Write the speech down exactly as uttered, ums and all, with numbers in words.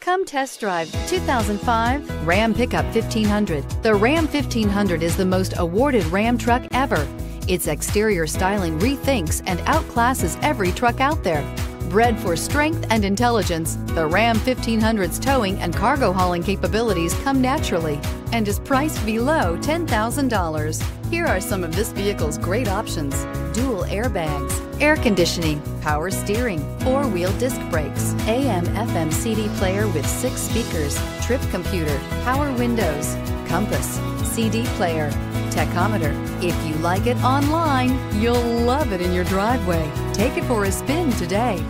Come test drive two thousand five Ram Pickup fifteen hundred. The Ram fifteen hundred is the most awarded Ram truck ever. Its exterior styling rethinks and outclasses every truck out there. Bred for strength and intelligence, the Ram fifteen hundred's towing and cargo hauling capabilities come naturally and is priced below ten thousand dollars. Here are some of this vehicle's great options: dual airbags, air conditioning, power steering, four-wheel disc brakes, A M F M C D player with six speakers, trip computer, power windows, compass, C D player, tachometer. If you like it online, you'll love it in your driveway. Take it for a spin today.